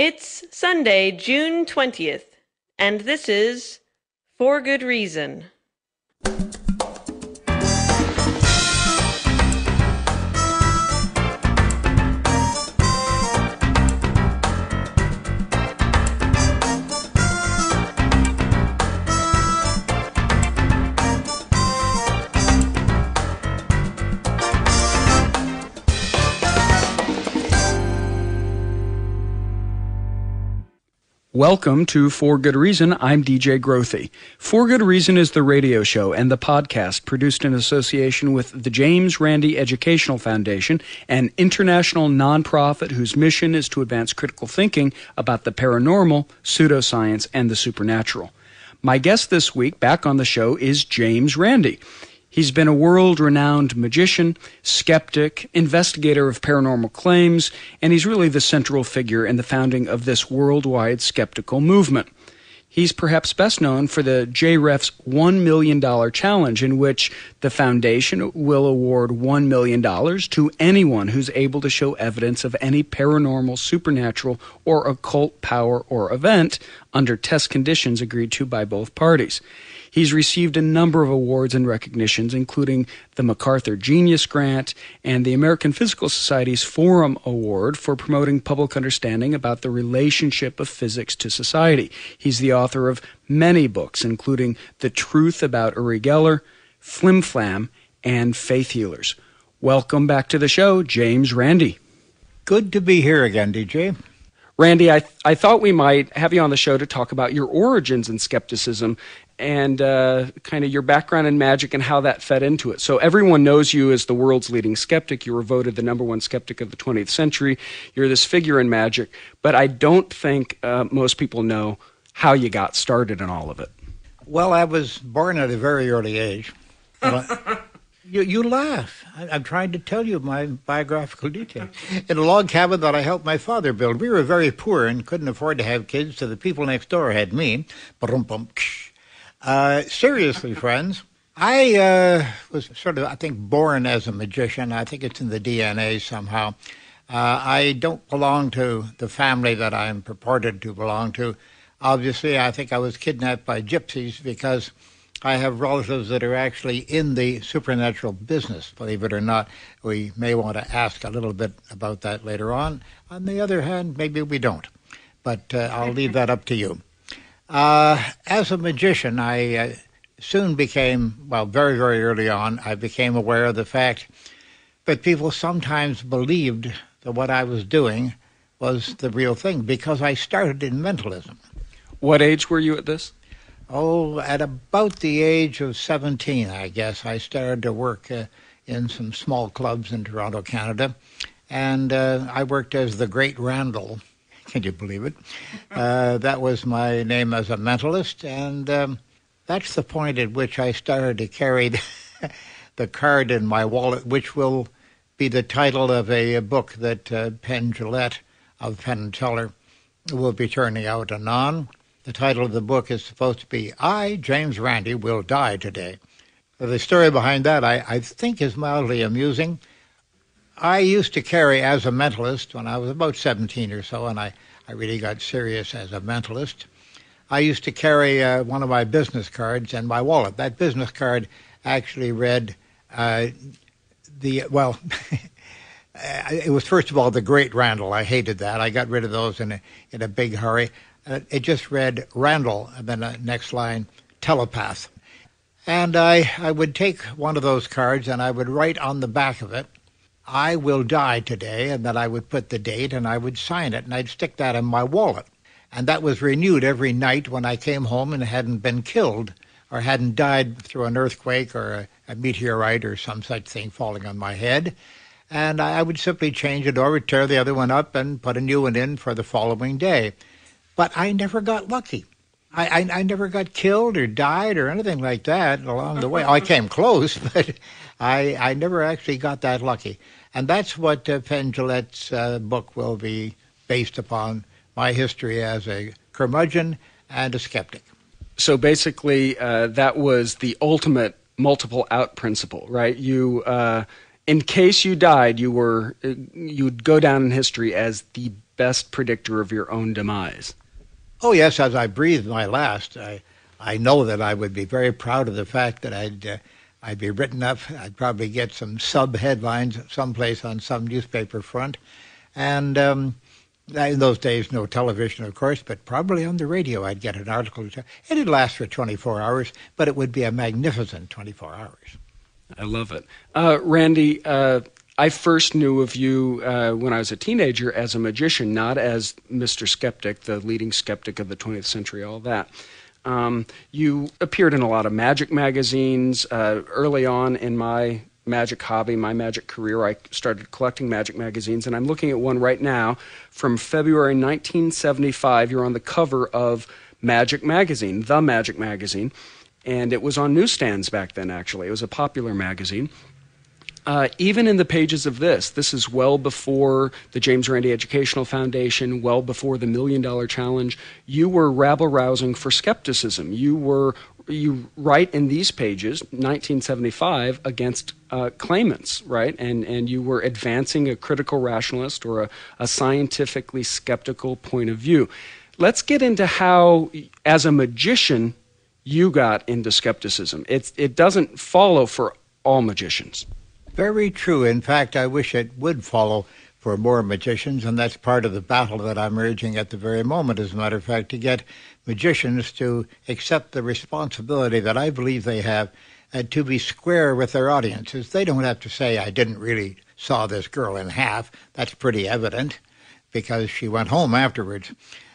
It's Sunday, June 20th, and this is For Good Reason. Welcome to For Good Reason. I'm D.J. Grothe. For Good Reason is the radio show and the podcast produced in association with the James Randi Educational Foundation, an international nonprofit whose mission is to advance critical thinking about the paranormal, pseudoscience, and the supernatural. My guest this week back on the show is James Randi. He's been a world-renowned magician, skeptic, investigator of paranormal claims, and he's really the central figure in the founding of this worldwide skeptical movement. He's perhaps best known for the JREF's $1 million challenge, in which the foundation will award $1 million to anyone who's able to show evidence of any paranormal, supernatural, or occult power or event under test conditions agreed to by both parties. He's received a number of awards and recognitions, including the MacArthur Genius Grant and the American Physical Society's Forum Award for promoting public understanding about the relationship of physics to society. He's the author of many books, including The Truth About Uri Geller, Flim Flam, and Faith Healers. Welcome back to the show, James Randi. Good to be here again, DJ. Randy, I thought we might have you on the show to talk about your origins in skepticism and kind of your background in magic and how that fed into it. So everyone knows you as the world's leading skeptic. You were voted the #1 skeptic of the 20th century. You're this figure in magic. But I don't think most people know how you got started in all of it. Well, I was born at a very early age. You laugh. I'm trying to tell you my biographical detail. In a log cabin that I helped my father build, we were very poor and couldn't afford to have kids, so the people next door had me. Seriously, friends, I was born as a magician. I think it's in the DNA somehow. I don't belong to the family that I'm purported to belong to. Obviously, I think I was kidnapped by gypsies because I have relatives that are actually in the supernatural business, believe it or not. We may want to ask a little bit about that later on. On the other hand, maybe we don't, but I'll leave that up to you. As a magician, I soon became, very, very early on, I became aware of the fact that people sometimes believed that what I was doing was the real thing because I started in mentalism. What age were you at this? Oh, at about the age of 17, I guess, I started to work in some small clubs in Toronto, Canada, and I worked as the Great Randall. Can you believe it? That was my name as a mentalist, and that's the point at which I started to carry the card in my wallet, which will be the title of a book that Penn Gillette of Penn & Teller will be turning out anon. The title of the book is supposed to be, I, James Randi, Will Die Today. The story behind that, I think, is mildly amusing. I used to carry as a mentalist when I was about 17 or so, and I really got serious as a mentalist. I used to carry one of my business cards in my wallet. That business card actually read it was, first of all, the Great Randall. I hated that. I got rid of those in a big hurry. It just read Randall, and then the next line, telepath. And I would take one of those cards, and I would write on the back of it, I will die today, and then I would put the date, and I would sign it, and I'd stick that in my wallet. And that was renewed every night when I came home and hadn't been killed or hadn't died through an earthquake or a meteorite or some such thing falling on my head. And I would simply change it over, tear the other one up, and put a new one in for the following day. But I never got lucky. I never got killed or died or anything like that along the way. I came close, but I never actually got that lucky. And that's what Penn Gillette's book will be based upon, my history as a curmudgeon and a skeptic. So basically, that was the ultimate multiple out principle, right? You, in case you died, you'd go down in history as the best predictor of your own demise? Oh, yes. As I breathed my last, I know that I would be very proud of the fact that I'd be written up. I'd probably get some sub-headlines someplace on some newspaper front. And in those days, no television, of course, but probably on the radio I'd get an article. It'd last for 24 hours, but it would be a magnificent 24 hours. I love it. Randy, I first knew of you when I was a teenager as a magician, not as Mr. Skeptic, the leading skeptic of the 20th century, all that. You appeared in a lot of magic magazines. Early on in my magic hobby, my magic career, I started collecting magic magazines, and I'm looking at one right now from February 1975. You're on the cover of Magic Magazine, The Magic Magazine, and it was on newsstands back then, actually. It was a popular magazine. Even in the pages of this is well before the James Randi Educational Foundation, well before the $1 Million Challenge, you were rabble-rousing for skepticism. You write in these pages, 1975, against claimants, right? And you were advancing a critical rationalist or a scientifically skeptical point of view. Let's get into how, as a magician, you got into skepticism. It doesn't follow for all magicians. Very true. In fact, I wish it would follow for more magicians, and that's part of the battle that I'm urging at the very moment, as a matter of fact, to get magicians to accept the responsibility that I believe they have and to be square with their audiences. They don't have to say, I didn't really saw this girl in half. That's pretty evident because she went home afterwards.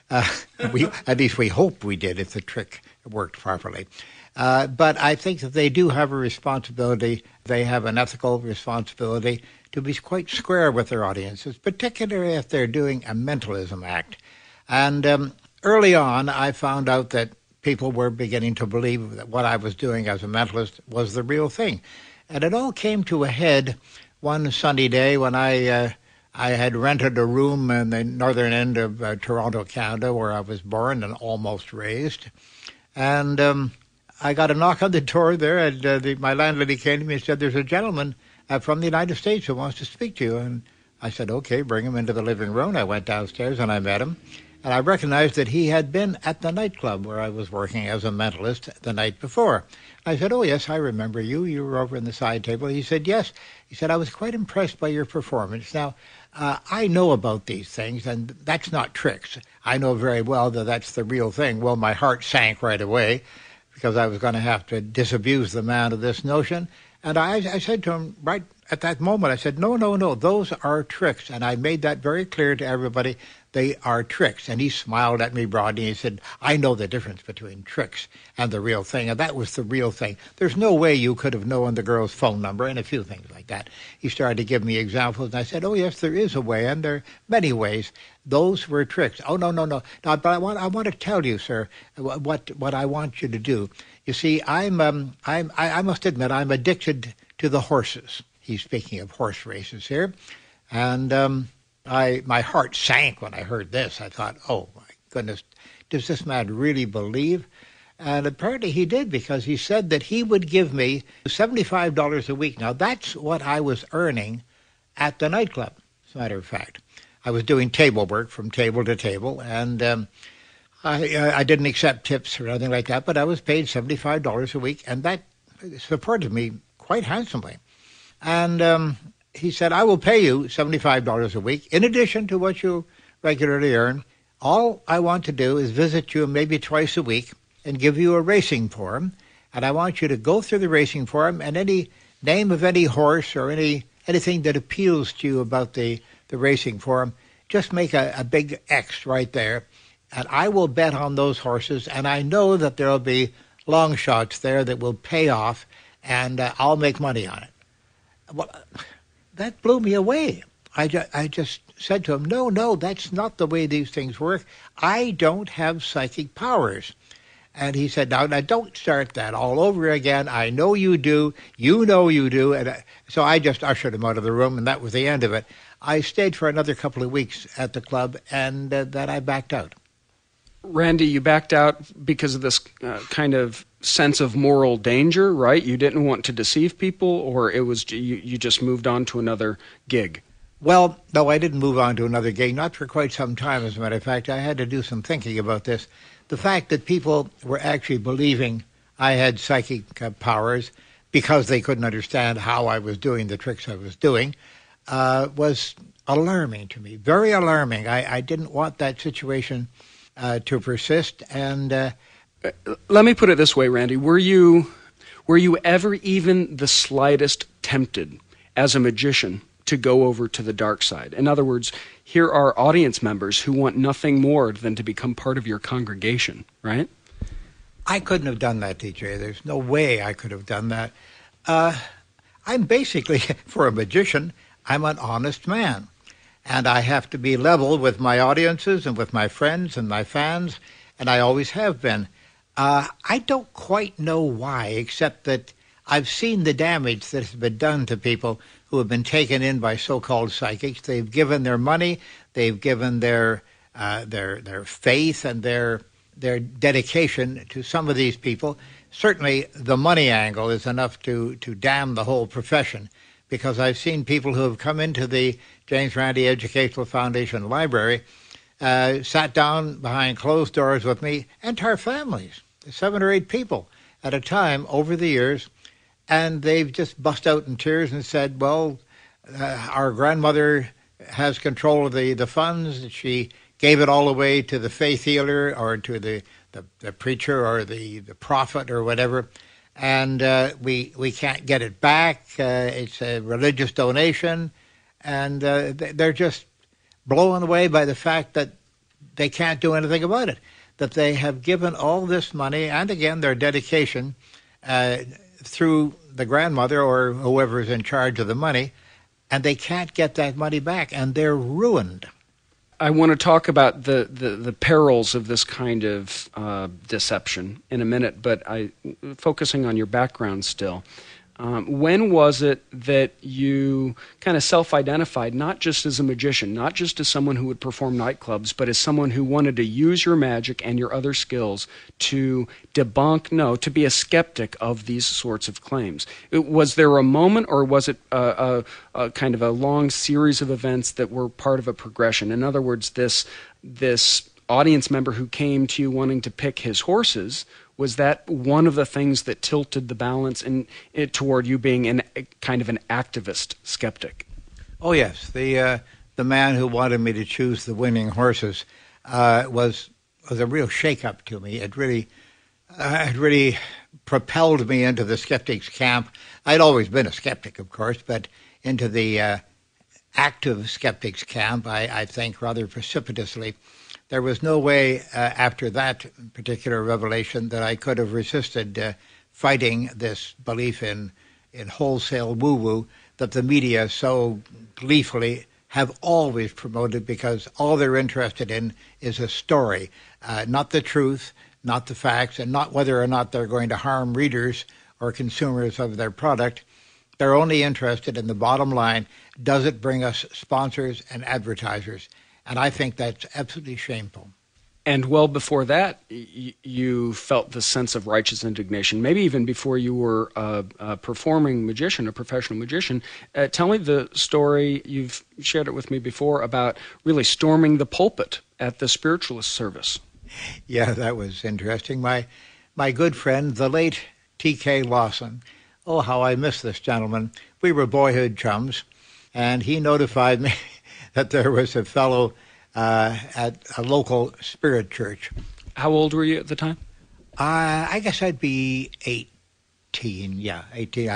At least we hope we did if the trick worked properly. But I think that they do have a responsibility. They have an ethical responsibility to be quite square with their audiences, particularly if they're doing a mentalism act. And early on, I found out that people were beginning to believe that what I was doing as a mentalist was the real thing. And it all came to a head one sunny day when I had rented a room in the northern end of Toronto, Canada, where I was born and almost raised. And I got a knock on the door there, and my landlady came to me and said, there's a gentleman from the United States who wants to speak to you. And I said, okay, bring him into the living room. I went downstairs and I met him. And I recognized that he had been at the nightclub where I was working as a mentalist the night before. I said, oh, yes, I remember you. You were over in the side table. He said, yes. He said, I was quite impressed by your performance. Now, I know about these things, and that's not tricks. I know very well that that's the real thing. Well, my heart sank right away, because I was going to have to disabuse the man of this notion. And I said to him right at that moment, I said, no, no, no, those are tricks. And I made that very clear to everybody, they are tricks. And he smiled at me broadly and he said, I know the difference between tricks and the real thing. And that was the real thing. There's no way you could have known the girl's phone number and a few things like that. He started to give me examples. And I said, oh, yes, there is a way. And there are many ways. Those were tricks. Oh, no, no, no. Now, but I want to tell you, sir, what I want you to do. You see, I must admit, I'm addicted to the horses. He's speaking of horse races here. And my heart sank when I heard this. I thought, oh, my goodness, does this man really believe? And apparently he did, because he said that he would give me $75 a week. Now, that's what I was earning at the nightclub, as a matter of fact. I was doing table work from table to table, and I didn't accept tips or anything like that, but I was paid $75 a week, and that supported me quite handsomely. And he said, I will pay you $75 a week in addition to what you regularly earn. All I want to do is visit you maybe twice a week and give you a racing form, and I want you to go through the racing form and any name of any horse or anything that appeals to you about the racing form, just make a big X right there, and I will bet on those horses, and I know that there will be long shots there that will pay off, and I'll make money on it. Well, that blew me away. I just said to him, no, no, that's not the way these things work. I don't have psychic powers. And he said, now don't start that all over again. I know you do. You know you do. And so I just ushered him out of the room, and that was the end of it. I stayed for another couple of weeks at the club, and then I backed out. Randy, you backed out because of this kind of sense of moral danger, right? You didn't want to deceive people, or it was you just moved on to another gig? Well, no, I didn't move on to another game, not for quite some time, as a matter of fact. I had to do some thinking about this. The fact that people were actually believing I had psychic powers because they couldn't understand how I was doing the tricks I was doing was alarming to me, very alarming. I didn't want that situation to persist. And let me put it this way, Randy. Were you ever even the slightest tempted as a magician to go over to the dark side? In other words, here are audience members who want nothing more than to become part of your congregation, right? I couldn't have done that, DJ. There's no way I could have done that. I'm basically, for a magician, I'm an honest man. And I have to be level with my audiences and with my friends and my fans, and I always have been. I don't quite know why, except that I've seen the damage that has been done to people who have been taken in by so-called psychics. They've given their money, they've given their faith and their dedication to some of these people. Certainly the money angle is enough to damn the whole profession, because I've seen people who have come into the James Randi Educational Foundation library, sat down behind closed doors with me, entire families, 7 or 8 people at a time over the years, and they've just bust out in tears and said, well, our grandmother has control of the funds. She gave it all away to the faith healer or to the preacher or the prophet or whatever, and we can't get it back. It's a religious donation, and they're just blown away by the fact that they can't do anything about it, that they have given all this money and, again, their dedication through the grandmother or whoever is in charge of the money, and they can't get that money back, and they're ruined. I want to talk about the perils of this kind of deception in a minute, but focusing on your background still. When was it that you kind of self-identified, not just as a magician, not just as someone who would perform nightclubs, but as someone who wanted to use your magic and your other skills to debunk, to be a skeptic of these sorts of claims? Was there a moment, or was it a kind of a long series of events that were part of a progression? In other words, this audience member who came to you wanting to pick his horses, was that one of the things that tilted the balance toward you being kind of an activist skeptic? Oh, yes. The man who wanted me to choose the winning horses was a real shakeup to me. It really propelled me into the skeptic's camp. I'd always been a skeptic, of course, but into the active skeptic's camp, I think, rather precipitously. There was no way after that particular revelation that I could have resisted fighting this belief in wholesale woo-woo that the media so gleefully have always promoted, because all they're interested in is a story, not the truth, not the facts, and not whether or not they're going to harm readers or consumers of their product. They're only interested in the bottom line: does it bring us sponsors and advertisers? And I think that's absolutely shameful. And well before that, you felt the sense of righteous indignation, maybe even before you were a professional magician. Tell me the story, you've shared it with me before, about really storming the pulpit at the spiritualist service. Yeah, that was interesting. My good friend, the late T.K. Lawson, oh, how I miss this gentleman. We were boyhood chums, and he notified me that there was a fellow at a local spirit church. How old were you at the time? I guess I'd be 18, 18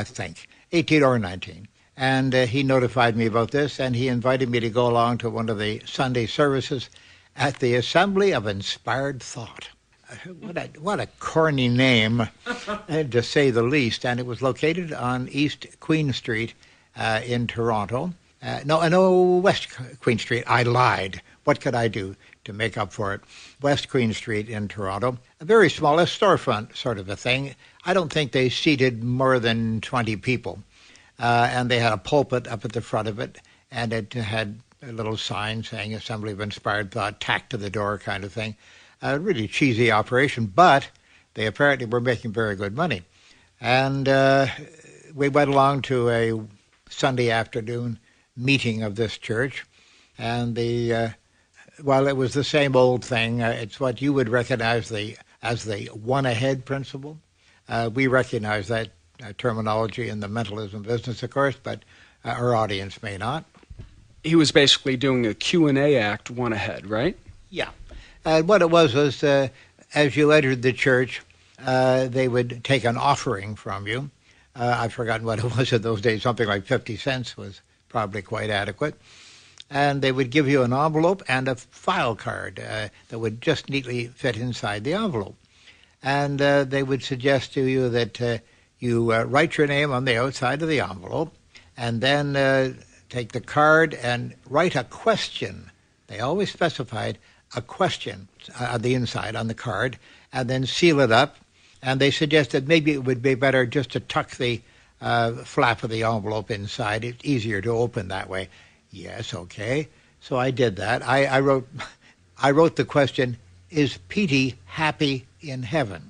or 19. And he notified me about this, and he invited me to go along to one of the Sunday services at the Assembly of Inspired Thought. What a corny name, to say the least. And it was located on East Queen Street in Toronto. West Queen Street. I lied. What could I do to make up for it? West Queen Street in Toronto. A very small, a storefront sort of a thing. I don't think they seated more than 20 people. And they had a pulpit up at the front of it, and it had a little sign saying Assembly of Inspired Thought, tacked to the door kind of thing. A really cheesy operation, but they apparently were making very good money. And we went along to a Sunday afternoon meeting of this church, and the while it was the same old thing, it's what you would recognize as the one-ahead principle. We recognize that terminology in the mentalism business, of course, but our audience may not. He was basically doing a Q&A act one ahead, right? Yeah. And what it was as you entered the church, they would take an offering from you. I've forgotten what it was in those days. Something like 50 cents was probably quite adequate. And they would give you an envelope and a file card that would just neatly fit inside the envelope. And they would suggest to you that you write your name on the outside of the envelope, and then take the card and write a question. They always specified a question on the inside, on the card, and then seal it up. And they suggested maybe it would be better just to tuck the flap of the envelope inside. It's easier to open that way. Yes, okay. So I did that. I wrote the question, "Is Petey happy in heaven?"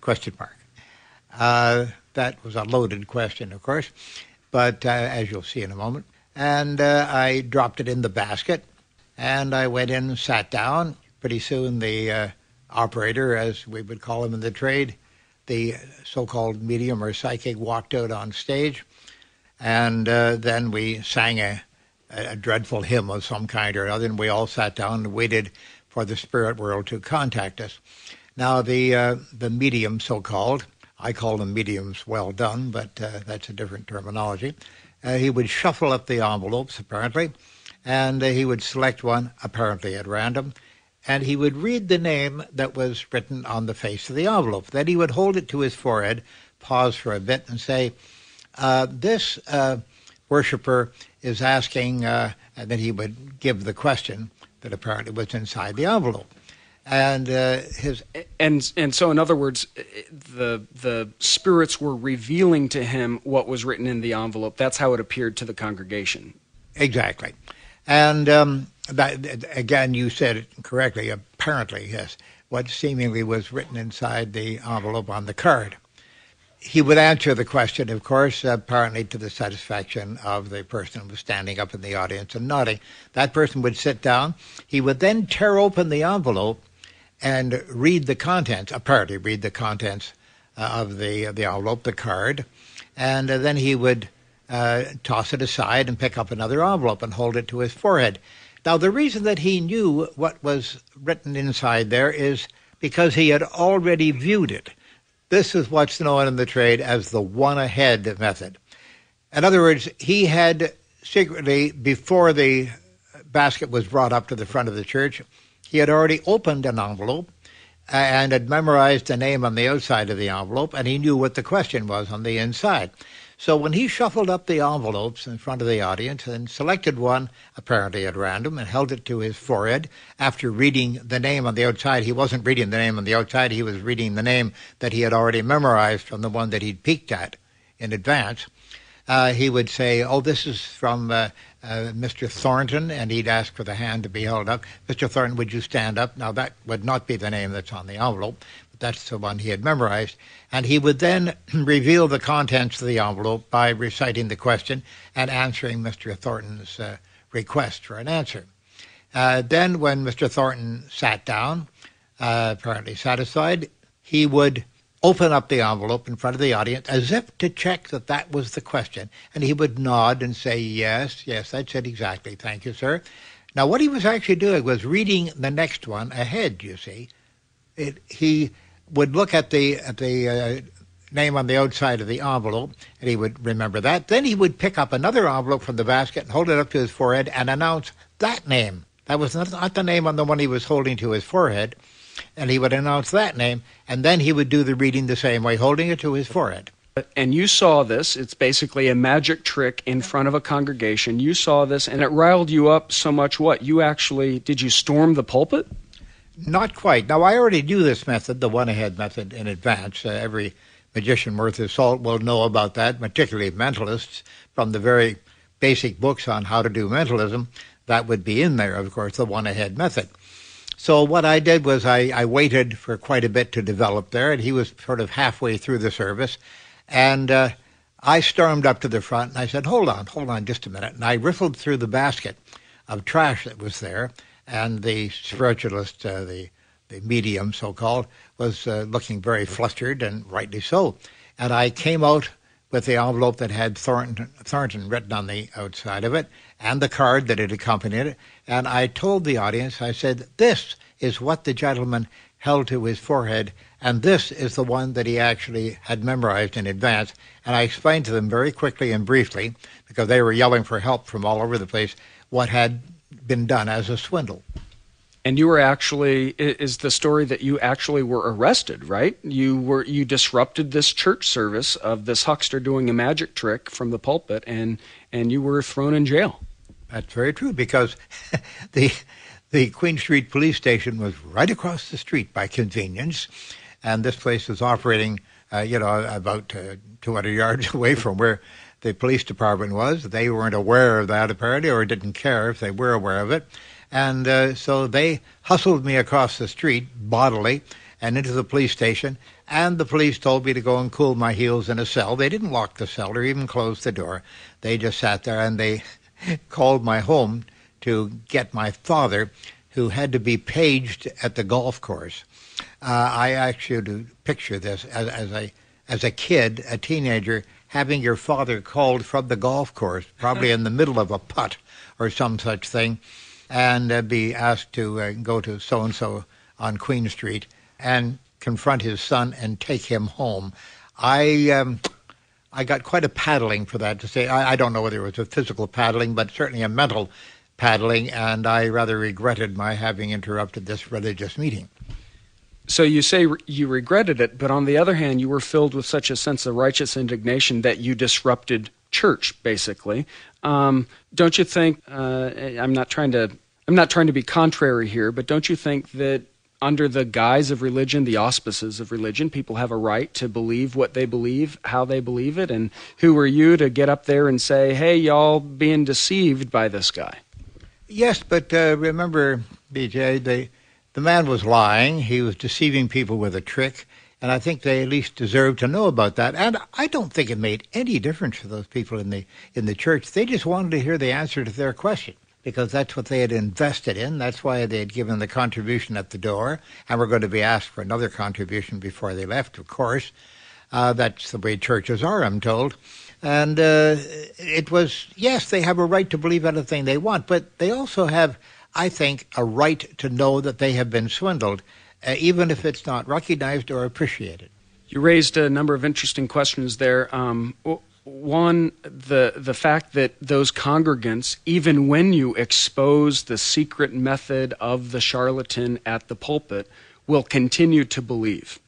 Question mark. That was a loaded question, of course, but as you'll see in a moment. And I dropped it in the basket, and I went in and sat down. Pretty soon the operator, as we would call him in the trade, the so-called medium or psychic, walked out on stage, and then we sang a dreadful hymn of some kind or other, and we all sat down and waited for the spirit world to contact us. Now, the medium, so-called, I call them mediums well done, but that's a different terminology. He would shuffle up the envelopes, apparently, and he would select one, apparently at random, and he would read the name that was written on the face of the envelope. Then he would hold it to his forehead, pause for a bit, and say, this worshiper is asking, and then he would give the question that apparently was inside the envelope. And so, in other words, the spirits were revealing to him what was written in the envelope. That's how it appeared to the congregation. Exactly. And that, again, you said it correctly. Apparently, yes, what seemingly was written inside the envelope on the card. He would answer the question, of course, apparently to the satisfaction of the person who was standing up in the audience and nodding. That person would sit down. He would then tear open the envelope and read the contents, apparently read the contents of the envelope, the card, and then he would toss it aside and pick up another envelope and hold it to his forehead. Now, the reason that he knew what was written inside there is because he had already viewed it. This is what's known in the trade as the one-ahead method. In other words, he had secretly, before the basket was brought up to the front of the church, he had already opened an envelope and had memorized the name on the outside of the envelope, and he knew what the question was on the inside. So when he shuffled up the envelopes in front of the audience and selected one, apparently at random, and held it to his forehead, after reading the name on the outside, he wasn't reading the name on the outside, he was reading the name that he had already memorized from the one that he'd peeked at in advance, he would say, "Oh, this is from Mr. Thornton," and he'd ask for the hand to be held up. "Mr. Thornton, would you stand up?" Now, that would not be the name that's on the envelope. That's the one he had memorized. And he would then reveal the contents of the envelope by reciting the question and answering Mr. Thornton's request for an answer. Then when Mr. Thornton sat down, apparently satisfied, he would open up the envelope in front of the audience as if to check that that was the question. And he would nod and say, "Yes, yes, that's it exactly. Thank you, sir." Now, what he was actually doing was reading the next one ahead, you see. He would look at the name on the outside of the envelope, and he would remember that. Then he would pick up another envelope from the basket and hold it up to his forehead and announce that name. That was not the name on the one he was holding to his forehead, and he would announce that name, and then he would do the reading the same way, holding it to his forehead. And you saw this. It's basically a magic trick in front of a congregation. You saw this, and it riled you up so much what? Did you storm the pulpit? Not quite. Now, I already knew this method, the one-ahead method, in advance. Every magician worth his salt will know about that, particularly mentalists, from the very basic books on how to do mentalism. That would be in there, of course, the one-ahead method. So what I did was I waited for quite a bit to develop there, and he was sort of halfway through the service. And I stormed up to the front, and I said, hold on just a minute. And I riffled through the basket of trash that was there, and the spiritualist, the medium, so-called, was looking very flustered, and rightly so. And I came out with the envelope that had Thornton written on the outside of it, and the card that had accompanied it, and I told the audience, I said, this is what the gentleman held to his forehead, and this is the one that he actually had memorized in advance. And I explained to them very quickly and briefly, because they were yelling for help from all over the place, what had been done as a swindle. And you were actually, is the story that you actually were arrested, right? You disrupted this church service of this huckster doing a magic trick from the pulpit, and you were thrown in jail. That's very true, because the Queen Street Police Station was right across the street by convenience, and this place was operating, about 200 yards away from where the police department was. They weren't aware of that, apparently, or didn't care if they were aware of it. And so they hustled me across the street bodily and into the police station, and the police told me to go and cool my heels in a cell. They didn't lock the cell or even close the door. They just sat there, and they called my home to get my father, who had to be paged at the golf course. I actually do picture this as a kid, a teenager, having your father called from the golf course, probably in the middle of a putt or some such thing, and be asked to go to so-and-so on Queen Street and confront his son and take him home. I got quite a paddling for that, to say. I don't know whether it was a physical paddling, but certainly a mental paddling, and I rather regretted my having interrupted this religious meeting. So you say you regretted it, but on the other hand, you were filled with such a sense of righteous indignation that you disrupted church, basically. Don't you think, I'm not trying to be contrary here, but don't you think that under the guise of religion, the auspices of religion, people have a right to believe what they believe, how they believe it? And who are you to get up there and say, hey, y'all being deceived by this guy? Yes, but remember, BJ, the man was lying. He was deceiving people with a trick, and I think they at least deserved to know about that. And I don't think it made any difference for those people in the church. They just wanted to hear the answer to their question, because that's what they had invested in. That's why they had given the contribution at the door, and were going to be asked for another contribution before they left, of course. That's the way churches are, I'm told. And it was, yes, they have a right to believe anything they want, but they also have, I think, a right to know that they have been swindled, even if it's not recognized or appreciated. You raised a number of interesting questions there. One, the fact that those congregants, even when you expose the secret method of the charlatan at the pulpit, will continue to believe.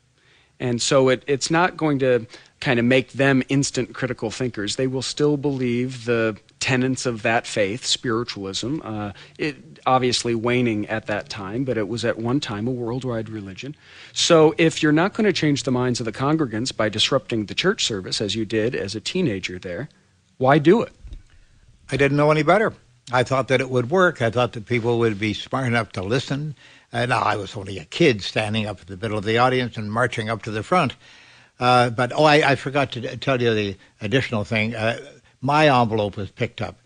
And so it's not going to kind of make them instant critical thinkers. They will still believe the tenets of that faith, spiritualism, it obviously waning at that time, but it was at one time a worldwide religion. So if you're not going to change the minds of the congregants by disrupting the church service, as you did as a teenager there, why do it? I didn't know any better. I thought that it would work. I thought that people would be smart enough to listen. Now, I was only a kid standing up in the middle of the audience and marching up to the front. I forgot to tell you the additional thing. My envelope was picked up.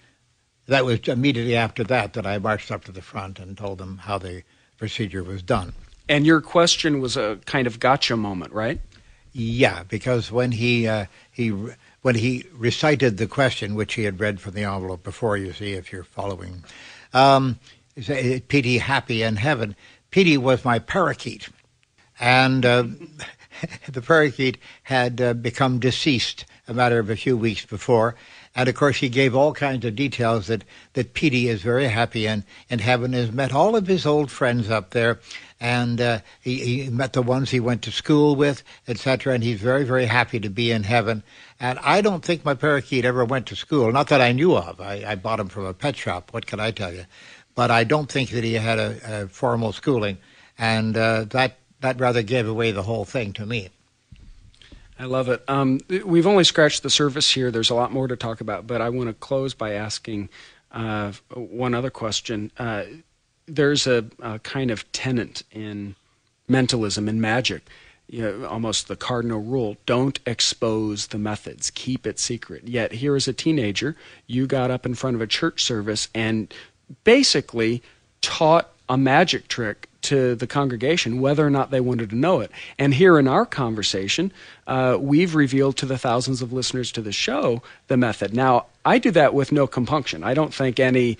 That was immediately after that I marched up to the front and told them how the procedure was done. And your question was a kind of gotcha moment, right? Yeah, because when he recited the question, which he had read from the envelope before, you see, if you're following, Petey Happy in Heaven. Petey was my parakeet, and the parakeet had become deceased a matter of a few weeks before. And, of course, he gave all kinds of details that Petey is very happy in heaven, has met all of his old friends up there, and he met the ones he went to school with, etc., and he's very, very happy to be in heaven. And I don't think my parakeet ever went to school, not that I knew of. I bought him from a pet shop, what can I tell you? But I don't think that he had a formal schooling, and that rather gave away the whole thing to me. I love it. We've only scratched the surface here. There's a lot more to talk about, but I want to close by asking one other question. There's a kind of tenet in mentalism and magic. almost the cardinal rule, don't expose the methods, keep it secret. Yet here as a teenager, you got up in front of a church service and basically taught a magic trick to the congregation, whether or not they wanted to know it. And here in our conversation, we've revealed to the thousands of listeners to the show the method. Now, I do that with no compunction. I don't think any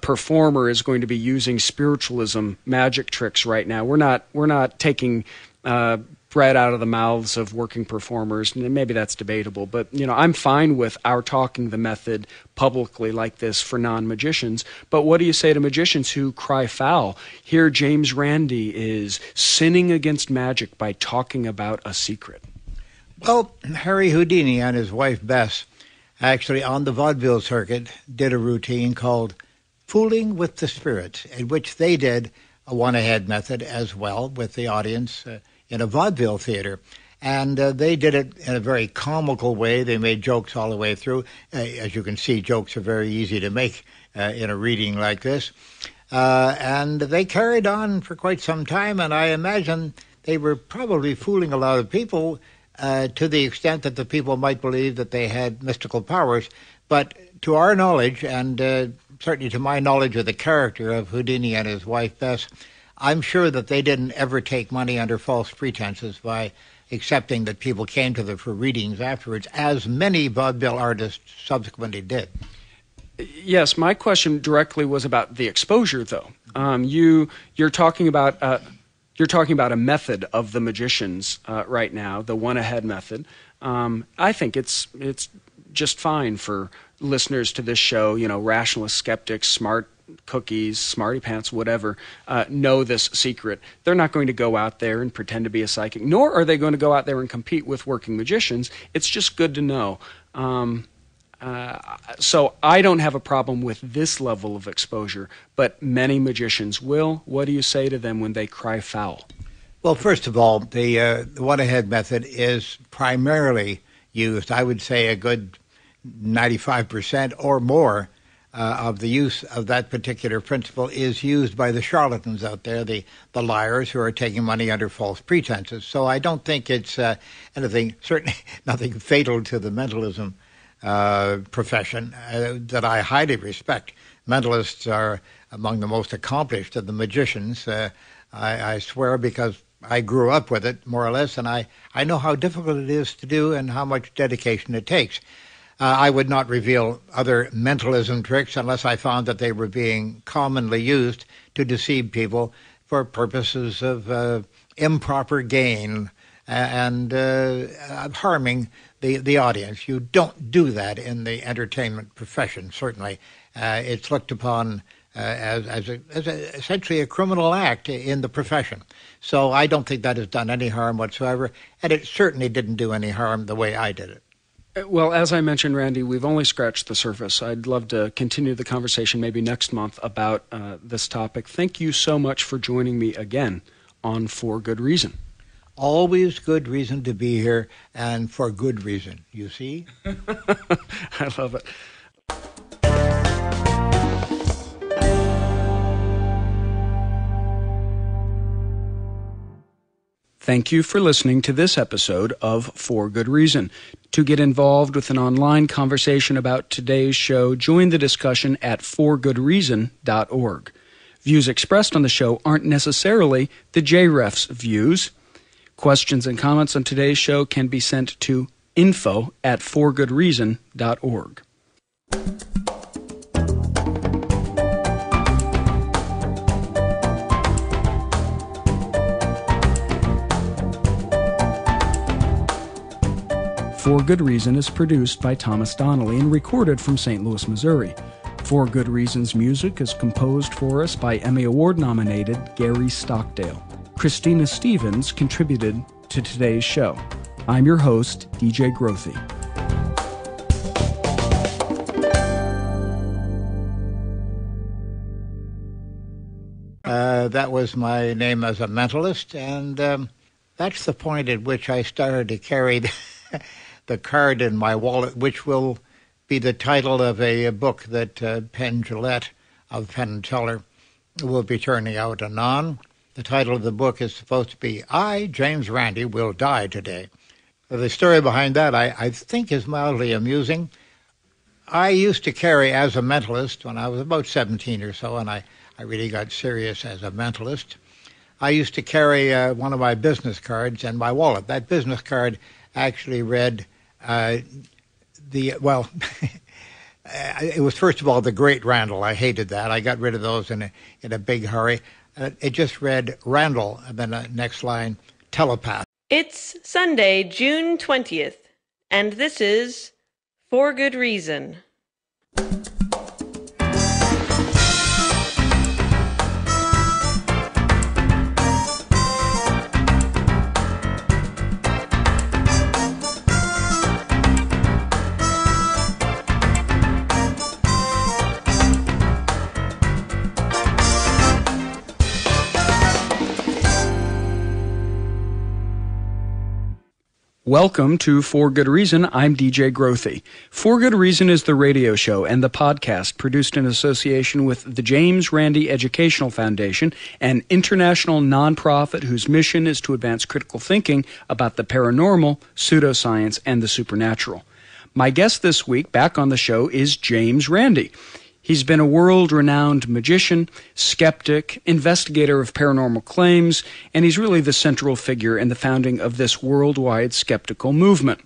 performer is going to be using spiritualism magic tricks right now. We're not taking bread out of the mouths of working performers, and maybe that's debatable, but I'm fine with our talking the method publicly like this for non-magicians. But what do you say to magicians who cry foul? Here James Randi is sinning against magic by talking about a secret. Well, Harry Houdini and his wife Bess, actually on the vaudeville circuit, did a routine called Fooling with the Spirits, in which they did a one-ahead method as well with the audience in a vaudeville theater. And they did it in a very comical way. They made jokes all the way through. As you can see, jokes are very easy to make in a reading like this. And they carried on for quite some time, and I imagine they were probably fooling a lot of people to the extent that the people might believe that they had mystical powers. But to our knowledge, and certainly to my knowledge of the character of Houdini and his wife Bess, I'm sure that they didn't ever take money under false pretenses by accepting that people came to them for readings afterwards, as many vaudeville artists subsequently did. Yes, my question directly was about the exposure, though. You're talking about a method of the magicians right now, the one-ahead method. I think it's just fine for listeners to this show, rationalist skeptics, smart cookies, smarty pants, whatever, know this secret. They're not going to go out there and pretend to be a psychic, nor are they going to go out there and compete with working magicians. It's just good to know. So I don't have a problem with this level of exposure, but many magicians will. What do you say to them when they cry foul? Well, first of all, the one-ahead method is primarily used, I would say a good 95% or more of the use of that particular principle is used by the charlatans out there, the liars who are taking money under false pretenses. So I don't think it's anything, certainly nothing fatal to the mentalism profession that I highly respect. Mentalists are among the most accomplished of the magicians, I swear, because I grew up with it more or less, and I know how difficult it is to do and how much dedication it takes. I would not reveal other mentalism tricks unless I found that they were being commonly used to deceive people for purposes of improper gain and harming the audience. You don't do that in the entertainment profession, certainly. It's looked upon as essentially a criminal act in the profession. So I don't think that has done any harm whatsoever, and it certainly didn't do any harm the way I did it. Well, as I mentioned, Randy, we've only scratched the surface. I'd love to continue the conversation maybe next month about this topic. Thank you so much for joining me again on For Good Reason. Always good reason to be here, and for good reason, you see? I love it. Thank you for listening to this episode of For Good Reason. To get involved with an online conversation about today's show, join the discussion at forgoodreason.org. Views expressed on the show aren't necessarily the JREF's views. Questions and comments on today's show can be sent to info@forgoodreason.org. For Good Reason is produced by Thomas Donnelly and recorded from St. Louis, Missouri. For Good Reason's music is composed for us by Emmy Award-nominated Gary Stockdale. Christina Stevens contributed to today's show. I'm your host, D.J. Grothe. That was my name as a mentalist, and that's the point at which I started to carry the card in my wallet, which will be the title of a book that Penn Jillette of Penn & Teller will be turning out anon. The title of the book is supposed to be, I, James Randi, Will Die Today. The story behind that, I think, is mildly amusing. I used to carry as a mentalist when I was about 17 or so, and I really got serious as a mentalist. I used to carry one of my business cards in my wallet. That business card actually read it was, first of all, the Great Randall. I hated that. I got rid of those in a big hurry. It just read Randall, and then the next line, telepath. It's Sunday, June 20th, and this is For Good Reason. Welcome to For Good Reason. I'm D.J. Grothe. For Good Reason is the radio show and the podcast produced in association with the James Randi Educational Foundation, an international nonprofit whose mission is to advance critical thinking about the paranormal, pseudoscience, and the supernatural. My guest this week back on the show is James Randi. He's been a world-renowned magician, skeptic, investigator of paranormal claims, and he's really the central figure in the founding of this worldwide skeptical movement.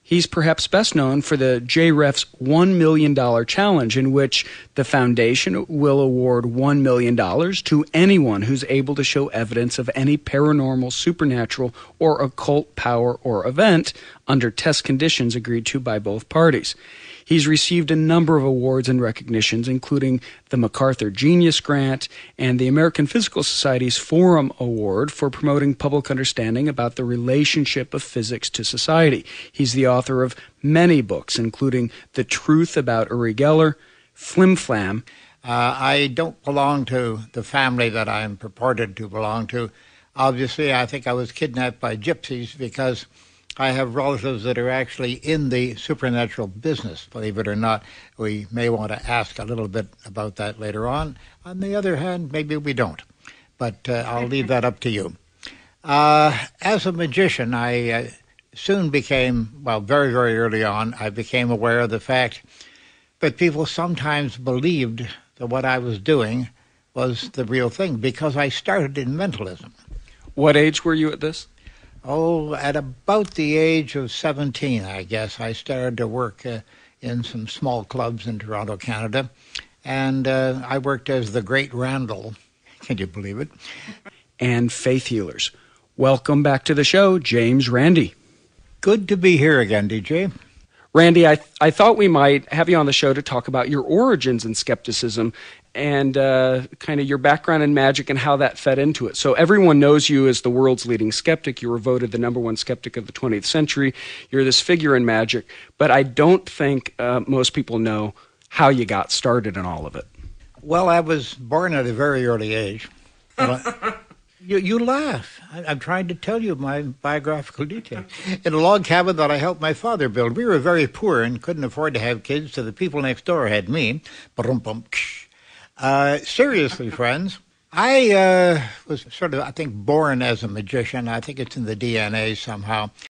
He's perhaps best known for the JREF's $1 million challenge, in which the foundation will award $1 million to anyone who's able to show evidence of any paranormal, supernatural, or occult power or event under test conditions agreed to by both parties. He's received a number of awards and recognitions, including the MacArthur Genius Grant and the American Physical Society's Forum Award for promoting public understanding about the relationship of physics to society. He's the author of many books, including The Truth About Uri Geller, Flim Flam. I don't belong to the family that I'm purported to belong to. Obviously, I think I was kidnapped by gypsies because I have relatives that are actually in the supernatural business, believe it or not. We may want to ask a little bit about that later on. On the other hand, maybe we don't, but I'll leave that up to you. As a magician, I soon became, very, very early on, I became aware of the fact that people sometimes believed that what I was doing was the real thing because I started in mentalism. What age were you at this? Oh, at about the age of 17, I guess, I started to work in some small clubs in Toronto, Canada, and I worked as the Great Randall. Can you believe it? And faith healers. Welcome back to the show, James Randi. Good to be here again, DJ. Randi, I thought we might have you on the show to talk about your origins in skepticism and kind of your background in magic and how that fed into it. So everyone knows you as the world's leading skeptic. You were voted the number one skeptic of the 20th century. You're this figure in magic. But I don't think most people know how you got started in all of it. Well, I was born at a very early age. You laugh. I'm trying to tell you my biographical detail. In a log cabin that I helped my father build, we were very poor and couldn't afford to have kids, so the people next door had me. Seriously, friends, I was born as a magician. I think it's in the DNA somehow.